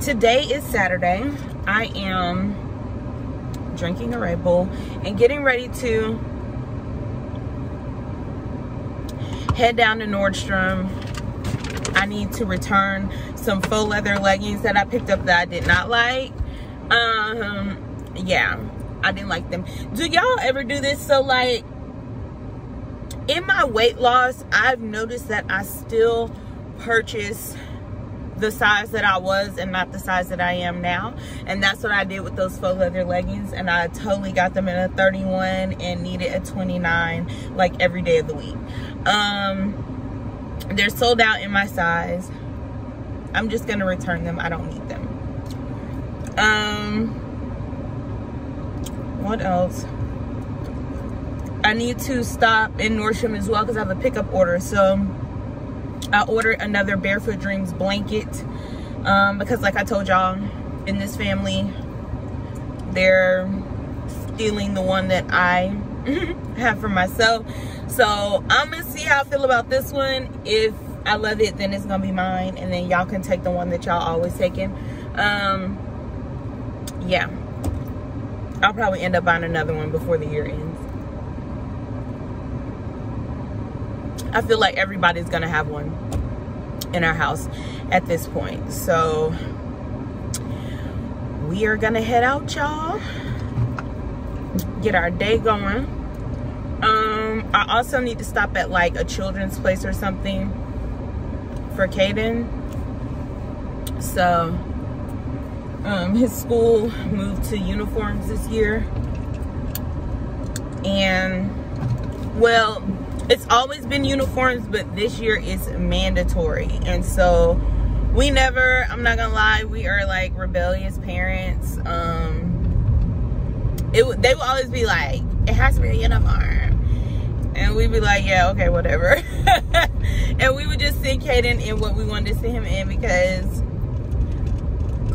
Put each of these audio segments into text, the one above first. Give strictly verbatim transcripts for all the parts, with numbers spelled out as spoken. Today is Saturday. I am drinking a Red Bull and getting ready to head down to Nordstrom. I need to return some faux leather leggings that I picked up that I did not like. Um, yeah, I didn't like them. Do y'all ever do this? So like in my weight loss, I've noticed that I still purchase the size that I was and not the size that I am now, and that's what I did with those faux leather leggings, and I totally got them in a thirty-one and needed a twenty-nine like every day of the week. Um they're sold out in my size. I'm just gonna return them. I don't need them. Um what else? I need to stop in Nordstrom as well because I have a pickup order, so I ordered another Barefoot Dreams blanket um, because like I told y'all, in this family, they're stealing the one that I have for myself. So I'm gonna see how I feel about this one. If I love it, then it's gonna be mine, and then y'all can take the one that y'all always taking. Um, yeah, I'll probably end up buying another one before the year ends. I feel like everybody's gonna have one in our house at this point. So we are gonna head out, y'all. Get our day going. Um, I also need to stop at like a Children's Place or something for Kaden. So um, his school moved to uniforms this year. And well, it's always been uniforms, but this year it's mandatory. And so we never, I'm not gonna lie, we are like rebellious parents. Um, it they will always be like, it has to be a uniform. And we'd be like, yeah, okay, whatever. And we would just send Kaden in what we wanted to see him in because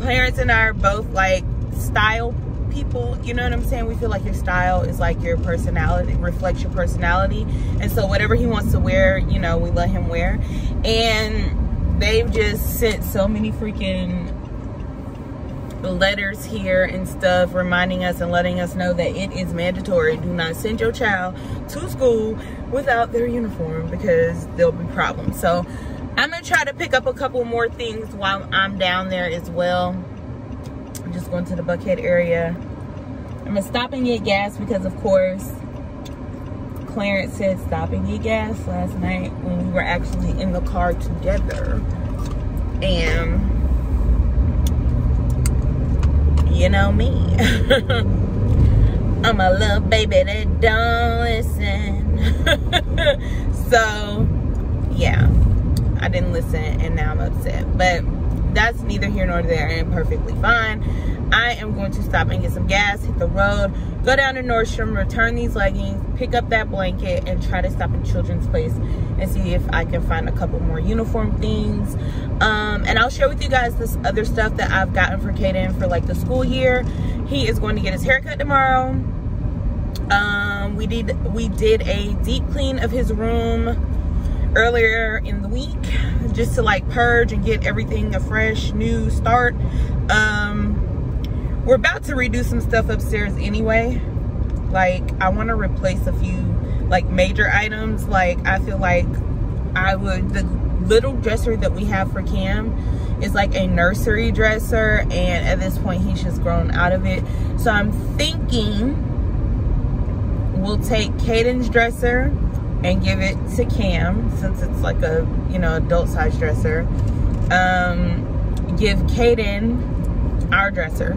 Clarence and I are both like style people, you know what I'm saying? We feel like your style is like your personality, reflects your personality, and so whatever he wants to wear, you know, we let him wear. And they've just sent so many freaking letters here and stuff reminding us and letting us know that it is mandatory. Do not send your child to school without their uniform because there'll be problems. So I'm gonna try to pick up a couple more things while I'm down there as well. I'm just going to the Buckhead area. I'm gonna stop and get gas because of course Clarence said stop and get gas last night when we were actually in the car together. And you know me. I'm a little baby that don't listen. So yeah, I didn't listen and now I'm upset, but that's neither here nor there and perfectly fine. I am going to stop and get some gas, hit the road, go down to Nordstrom, return these leggings, pick up that blanket, and try to stop in Children's Place and see if I can find a couple more uniform things. Um, and I'll share with you guys this other stuff that I've gotten for Kaden for like the school year. He is going to get his haircut tomorrow. Um, we did, we did a deep clean of his room earlier in the week just to like purge and get everything a fresh new start. Um we're about to redo some stuff upstairs anyway. Like I want to replace a few like major items. Like I feel like I would, the little dresser that we have for Cam is like a nursery dresser, and at this point he's just grown out of it. So I'm thinking we'll take Kaden's dresser, and give it to Cam, since it's like a, you know, adult size dresser. Um, give Kaden our dresser,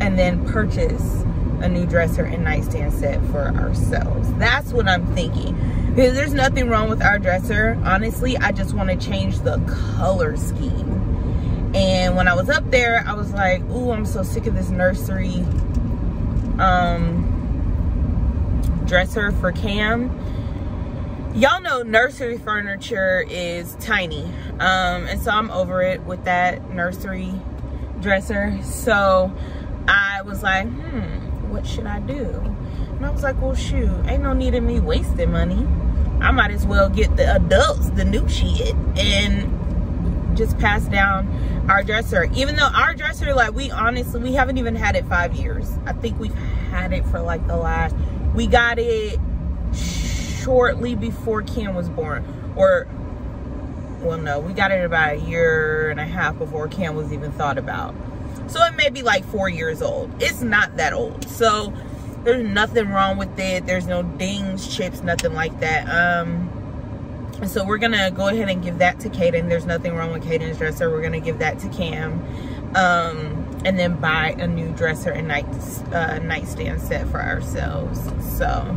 and then purchase a new dresser and nightstand set for ourselves. That's what I'm thinking. Because there's nothing wrong with our dresser. Honestly, I just want to change the color scheme. And when I was up there, I was like, ooh, I'm so sick of this nursery um, dresser for Cam. Y'all know nursery furniture is tiny. Um, and so I'm over it with that nursery dresser. So I was like, hmm, what should I do? And I was like, well, shoot, ain't no need in me wasting money. I might as well get the adults the new shit and just pass down our dresser. Even though our dresser, like, we honestly, we haven't even had it five years. I think we've had it for like the last, we got it shortly before Cam was born. Or, well, no, we got it about a year and a half before Cam was even thought about. So it may be like four years old. It's not that old. So there's nothing wrong with it. There's no dings, chips, nothing like that. Um, So we're going to go ahead and give that to Kaden. There's nothing wrong with Kaden's dresser. We're going to give that to Cam. Um, and then buy a new dresser and night, uh, nightstand set for ourselves. So,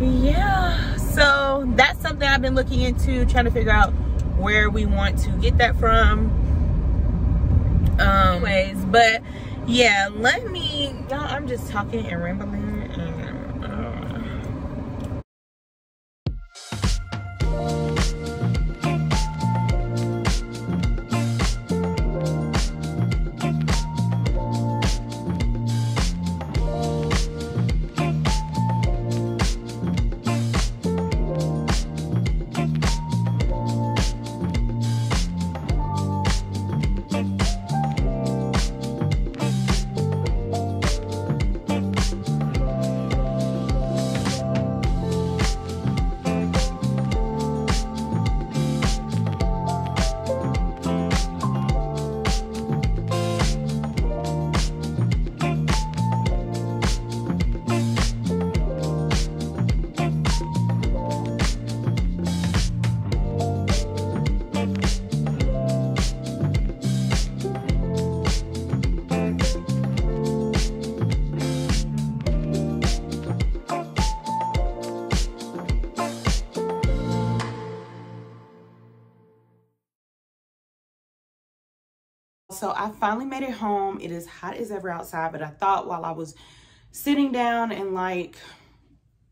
yeah. So that's something I've been looking into. Trying to figure out where we want to get that from. Um, anyways, but yeah, let me, y'all, I'm just talking and rambling. So I finally made it home. It is hot as ever outside, but I thought while I was sitting down and like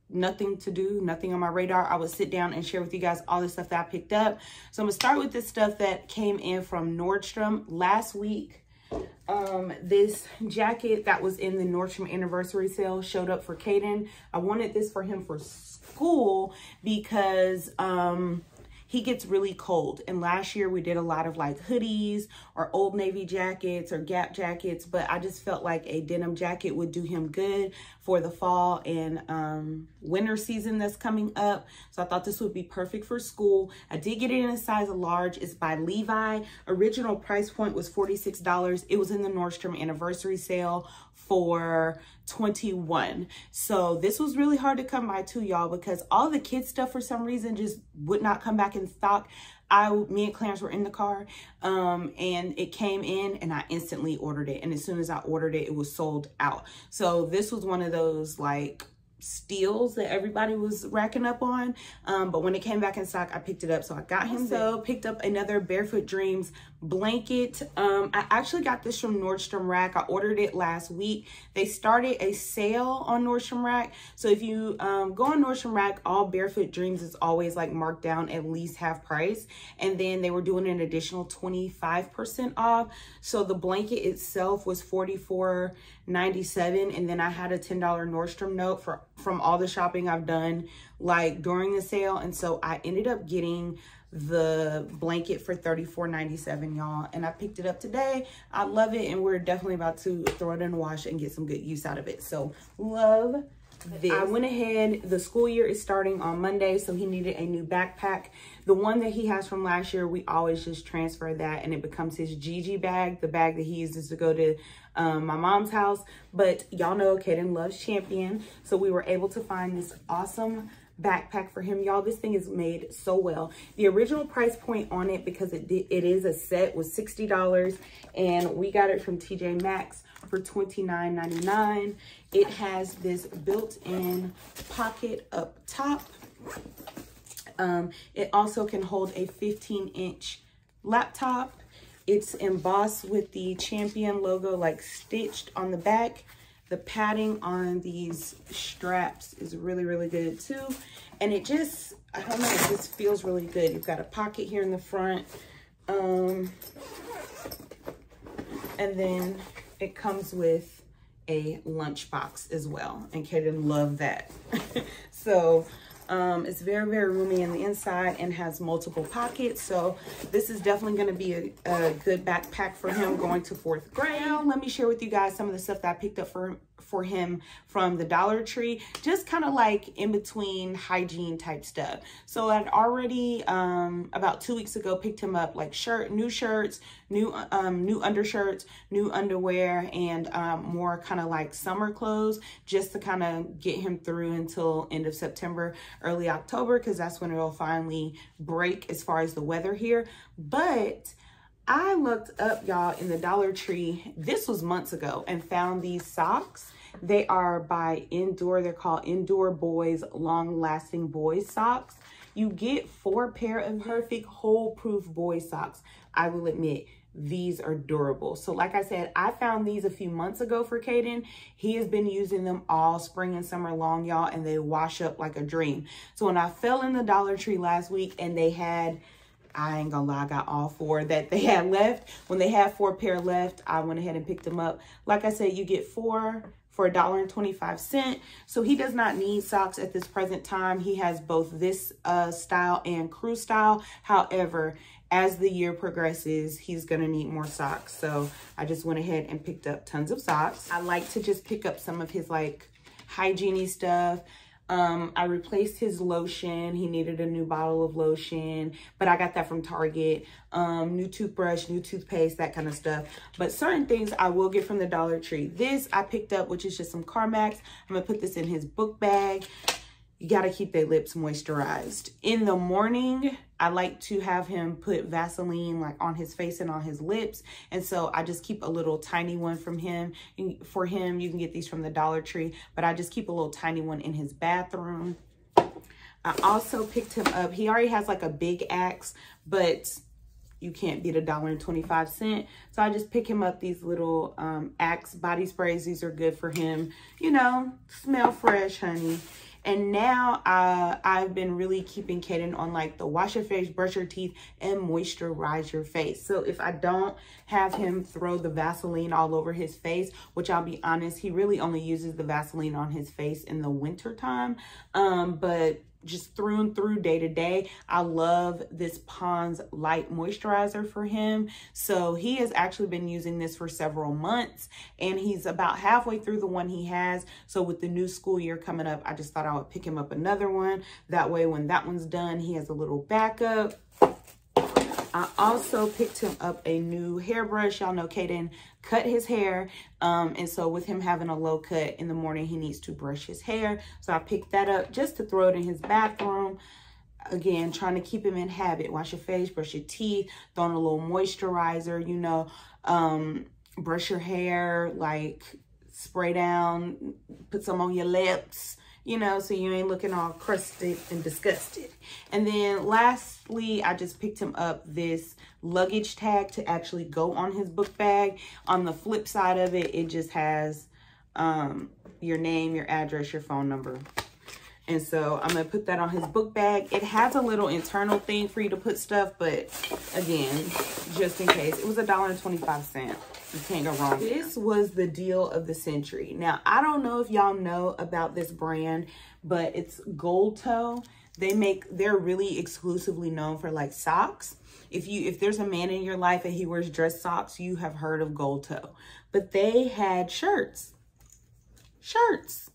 nothing to do, nothing on my radar, I would sit down and share with you guys all the stuff that I picked up. So I'm gonna start with this stuff that came in from Nordstrom last week. Um, this jacket that was in the Nordstrom anniversary sale showed up for Kaden. I wanted this for him for school because, um, he gets really cold. And last year we did a lot of like hoodies or Old Navy jackets or Gap jackets, but I just felt like a denim jacket would do him good for the fall and um, winter season that's coming up. So I thought this would be perfect for school. I did get it in a size large. It's by Levi. Original price point was forty-six dollars. It was in the Nordstrom anniversary sale for twenty-one dollars. So this was really hard to come by too, y'all, because all the kids stuff for some reason just would not come back in stock. I, me and Clarence were in the car um, and it came in and I instantly ordered it. And as soon as I ordered it, it was sold out. So this was one of those like steals that everybody was racking up on. Um, but when it came back in stock, I picked it up. So I got him. So picked up another Barefoot Dreams blanket. Um, I actually got this from Nordstrom Rack. I ordered it last week. They started a sale on Nordstrom Rack. So if you um, go on Nordstrom Rack, all Barefoot Dreams is always like marked down at least half price. And then they were doing an additional twenty-five percent off. So the blanket itself was forty-four ninety-seven. And then I had a ten dollar Nordstrom note for from all the shopping I've done like during the sale. And so I ended up getting the blanket for thirty-four ninety-seven, y'all, and I picked it up today. I love it, and we're definitely about to throw it in the wash and get some good use out of it. So love this. I went ahead, the school year is starting on Monday, so he needed a new backpack. The one that he has from last year, we always just transfer that and it becomes his Gigi bag, the bag that he uses to go to um, my mom's house. But y'all know Kaden loves Champion, so we were able to find this awesome backpack for him. Y'all, this thing is made so well. The original price point on it, because it it is a set, was sixty dollars, and we got it from T J Maxx for twenty-nine ninety-nine. It has this built-in pocket up top. Um, it also can hold a fifteen inch laptop. It's embossed with the Champion logo, like stitched on the back. The padding on these straps is really, really good too. And it just, I don't know, it just feels really good. You've got a pocket here in the front. Um, and then it comes with a lunch box as well. And Kaden loved that. So um, it's very, very roomy in the inside and has multiple pockets. So this is definitely gonna be a, a good backpack for him going to fourth grade. Now, let me share with you guys some of the stuff that I picked up for for him from the Dollar Tree, just kind of like in between hygiene type stuff. So I'd already um, about two weeks ago picked him up like shirt, new shirts, new um, new undershirts, new underwear, and um, more kind of like summer clothes, just to kind of get him through until end of September, early October, because that's when it'll finally break as far as the weather here. But I looked up, y'all, in the Dollar Tree, this was months ago, and found these socks. They are by Indoor. They're called Indoor Boys Long Lasting Boys Socks. You get four pair of perfect hole-proof boy socks. I will admit, these are durable. So like I said, I found these a few months ago for Kaden. He has been using them all spring and summer long, y'all, and they wash up like a dream. So when I fell in the Dollar Tree last week and they had, I ain't gonna lie, I got all four that they had left. When they had four pair left, I went ahead and picked them up. Like I said, you get four for a dollar and twenty-five cents. So he does not need socks at this present time. He has both this uh, style and crew style. However, as the year progresses, he's gonna need more socks. So I just went ahead and picked up tons of socks. I like to just pick up some of his like hygiene stuff. Um, I replaced his lotion. He needed a new bottle of lotion, but I got that from Target. Um, new toothbrush, new toothpaste, that kind of stuff. But certain things I will get from the Dollar Tree. This I picked up, which is just some Carmex. I'm gonna put this in his book bag. You gotta keep their lips moisturized. In the morning, I like to have him put Vaseline like on his face and on his lips. And so I just keep a little tiny one from him. For him, you can get these from the Dollar Tree, but I just keep a little tiny one in his bathroom. I also picked him up. He already has like a big Axe, but you can't beat a dollar and twenty-five cents. So I just pick him up these little um, Axe body sprays. These are good for him. You know, smell fresh, honey. And now uh, I've been really keeping Kaden on like the wash your face, brush your teeth, and moisturize your face. So if I don't have him throw the Vaseline all over his face, which I'll be honest, he really only uses the Vaseline on his face in the winter time. Um, but just through and through, day to day, I love this Ponds light moisturizer for him. So he has actually been using this for several months, and he's about halfway through the one he has. So with the new school year coming up, I just thought I would pick him up another one. That way when that one's done, he has a little backup. I also picked him up a new hairbrush. Y'all know Kaden cut his hair. Um, and so with him having a low cut in the morning, he needs to brush his hair. So I picked that up just to throw it in his bathroom. Again, trying to keep him in habit. Wash your face, brush your teeth, throw in a little moisturizer, you know, um, brush your hair, like spray down, put some on your lips, you know, so you ain't looking all crusted and disgusted. And then lastly, I just picked him up this luggage tag to actually go on his book bag. On the flip side of it, it just has um, your name, your address, your phone number. And so I'm gonna put that on his book bag. It has a little internal thing for you to put stuff, but again, just in case. It was a dollar and twenty-five cents. You can't go wrong. This was the deal of the century. Now, I don't know if y'all know about this brand, but it's Gold Toe. They make, they're really exclusively known for like socks. If you, if there's a man in your life and he wears dress socks, you have heard of Gold Toe. But they had shirts, shirts.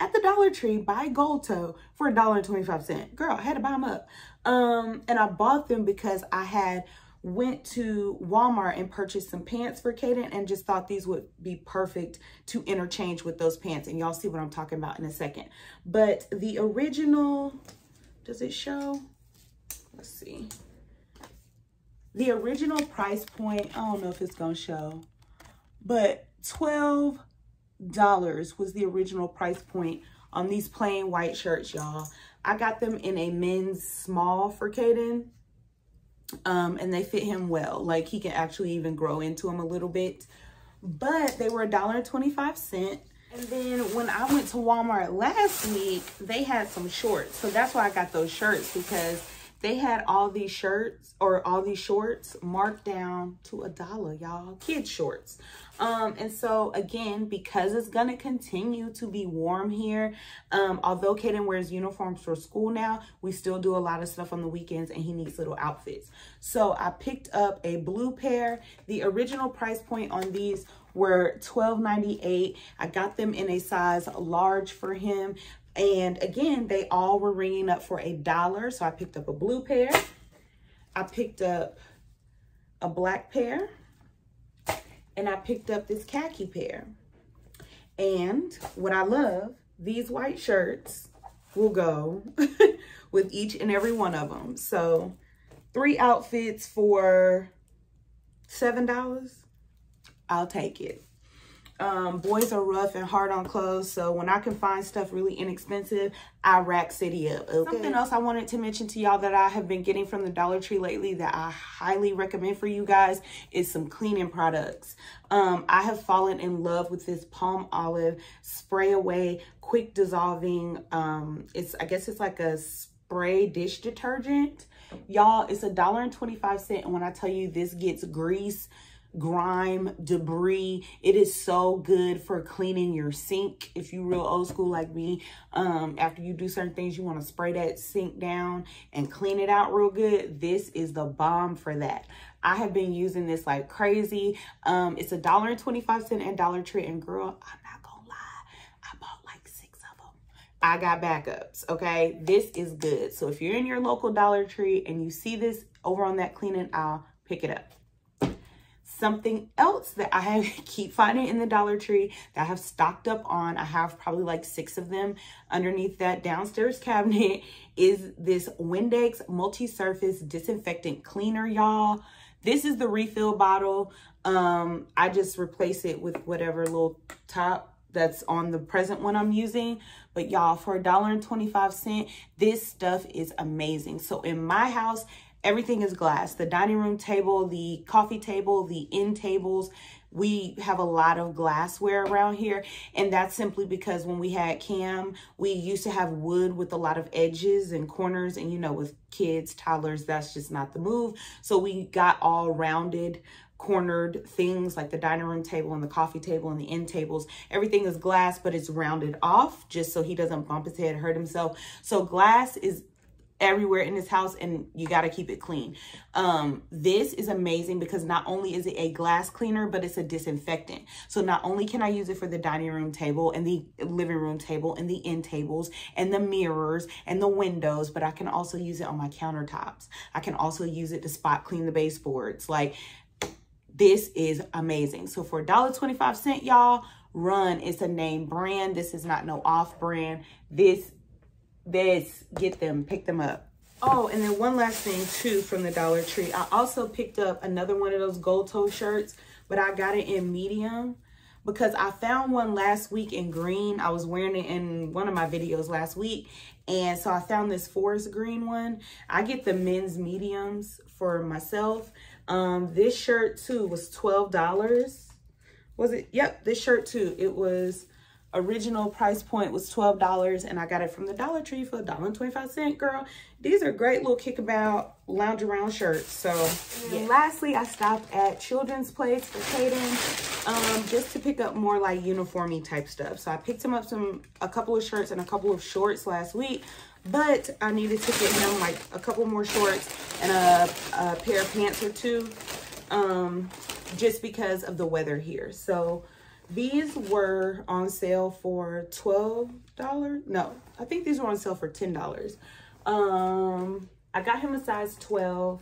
At the Dollar Tree by Gold Toe for a dollar and twenty-five cents. Girl, I had to buy them up. Um, and I bought them because I had went to Walmart and purchased some pants for Kaden and just thought these would be perfect to interchange with those pants. And y'all see what I'm talking about in a second. But the original, does it show? Let's see. The original price point, I don't know if it's gonna show, but twelve dollars was the original price point on these plain white shirts, y'all. I got them in a men's small for Kaden, um, and they fit him well. Like, he can actually even grow into them a little bit, but they were a dollar twenty-five. And then when I went to Walmart last week, they had some shorts. So that's why I got those shirts, because they had all these shirts or all these shorts marked down to a dollar, y'all. Kid shorts. Um, and so, again, because it's going to continue to be warm here, um, although Kaden wears uniforms for school now, we still do a lot of stuff on the weekends, and he needs little outfits. So I picked up a blue pair. The original price point on these were twelve ninety-eight. I got them in a size large for him. And again, they all were ringing up for a dollar. So I picked up a blue pair. I picked up a black pair. And I picked up this khaki pair. And what I love, these white shirts will go with each and every one of them. So three outfits for seven dollars. I'll take it. Um, boys are rough and hard on clothes, so when I can find stuff really inexpensive, I rack city up. Okay. Something else I wanted to mention to y'all that I have been getting from the Dollar Tree lately that I highly recommend for you guys is some cleaning products. Um, I have fallen in love with this Palm Olive spray away, quick dissolving. Um, it's I guess it's like a spray dish detergent. Y'all, it's a dollar twenty-five, and when I tell you this gets grease, grime, debris, it is so good for cleaning your sink. If you real old school like me, um after you do certain things, you want to spray that sink down and clean it out real good. This is the bomb for that. I have been using this like crazy. um it's a dollar twenty-five at Dollar Tree, and girl, I'm not gonna lie, I bought like six of them. I got backups, okay? This is good. So if you're in your local Dollar Tree and you see this over on that cleaning aisle, pick it up. Something else that I keep finding in the Dollar Tree that I have stocked up on, I have probably like six of them underneath that downstairs cabinet, is this Windex multi-surface disinfectant cleaner, y'all. This is the refill bottle. Um, I just replace it with whatever little top that's on the present one I'm using. But y'all, for a dollar twenty-five, this stuff is amazing. So in my house, everything is glass. The dining room table, the coffee table, the end tables. We have a lot of glassware around here. And that's simply because when we had Cam, we used to have wood with a lot of edges and corners. And, you know, with kids, toddlers, that's just not the move. So we got all rounded, cornered things like the dining room table and the coffee table and the end tables. Everything is glass, but it's rounded off just so he doesn't bump his head, hurt himself. So glass is everywhere in this house, and you got to keep it clean. Um, this is amazing because not only is it a glass cleaner, but it's a disinfectant. So not only can I use it for the dining room table and the living room table and the end tables and the mirrors and the windows, but I can also use it on my countertops. I can also use it to spot clean the baseboards. Like, this is amazing. So for a dollar twenty-five, y'all, run. It's a name brand. This is not no off brand. This This, get them, pick them up. Oh, and then one last thing too from the Dollar Tree. I also picked up another one of those Gold Toe shirts, but I got it in medium because I found one last week in green. I was wearing it in one of my videos last week. And so I found this forest green one. I get the men's mediums for myself. Um, this shirt too was twelve dollars. Was it? Yep, this shirt too. It was original price point was twelve dollars, and I got it from the Dollar Tree for a dollar twenty-five. Girl, these are great little kickabout lounge around shirts. So, yeah. And lastly, I stopped at Children's Place for Kaden um, just to pick up more like uniform-y type stuff. So I picked him up some a couple of shirts and a couple of shorts last week, but I needed to get him like a couple more shorts and a, a pair of pants or two um, just because of the weather here. So these were on sale for twelve dollars. No, I think these were on sale for ten dollars. Um, I got him a size twelve.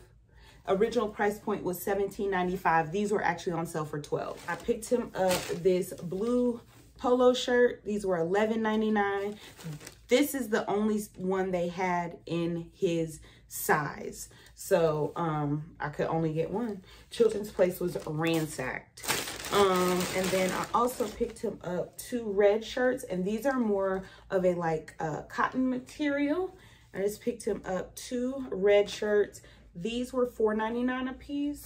Original price point was seventeen ninety-five. These were actually on sale for twelve dollars. I picked him up this blue polo shirt. These were eleven ninety-nine. This is the only one they had in his size. So um, I could only get one. Children's Place was ransacked. Um, and then I also picked him up two red shirts. And these are more of a like uh, cotton material. I just picked him up two red shirts. These were four ninety-nine a piece.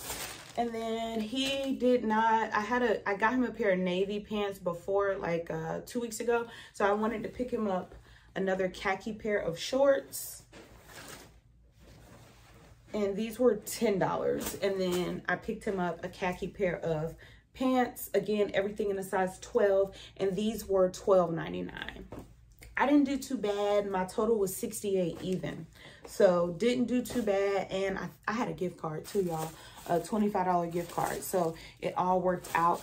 And then he did not, I had a, I got him a pair of navy pants before, like uh, two weeks ago. So I wanted to pick him up another khaki pair of shorts. And these were ten dollars. And then I picked him up a khaki pair of pants. Again, everything in a size twelve. And these were twelve ninety-nine. I didn't do too bad. My total was sixty-eight even. So didn't do too bad. And I, I had a gift card too, y'all. A twenty-five dollar gift card. So it all worked out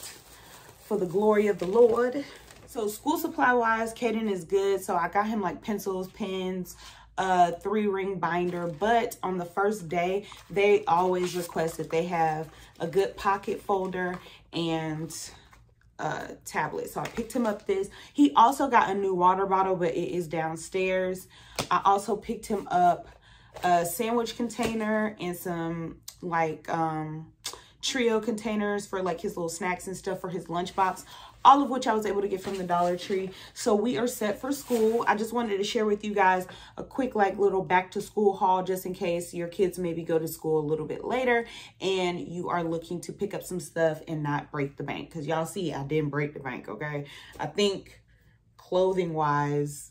for the glory of the Lord. So school supply wise, Kaden is good. So I got him like pencils, pens, uh, three ring binder. But on the first day, they always request that they have a good pocket folder and uh tablet. So I picked him up this. He also got a new water bottle, but it is downstairs. I also picked him up a sandwich container and some like um Trio containers for like his little snacks and stuff for his lunchbox, all of which I was able to get from the Dollar Tree. So we are set for school. I just wanted to share with you guys a quick like little back to school haul just in case your kids maybe go to school a little bit later and you are looking to pick up some stuff and not break the bank. Because y'all see, I didn't break the bank, okay? I think clothing wise,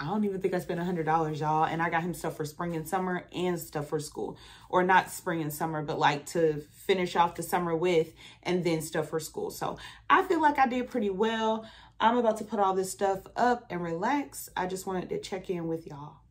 I don't even think I spent a hundred dollars, y'all. And I got him stuff for spring and summer and stuff for school. Or not spring and summer, but like to finish off the summer with and then stuff for school. So I feel like I did pretty well. I'm about to put all this stuff up and relax. I just wanted to check in with y'all.